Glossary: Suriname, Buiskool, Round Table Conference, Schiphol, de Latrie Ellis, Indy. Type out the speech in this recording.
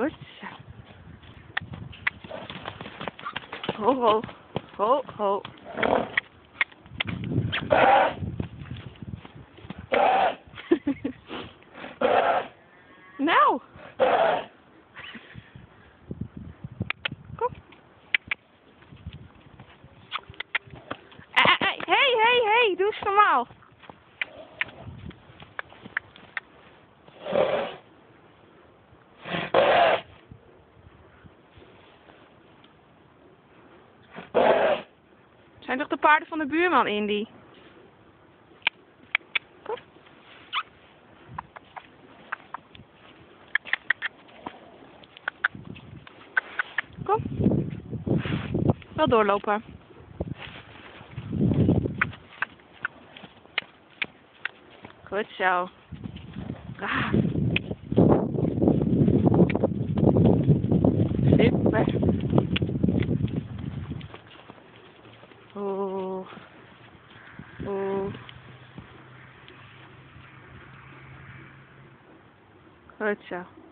Goed zo. Ho, ho. Ho, ho. Nou. Kom. Hey, doe eens normaal. Zijn toch de paarden van de buurman, Indy? Kom. Kom. Wel doorlopen. Goed zo. Braaf. Super. Oh. Oh. Goed zo.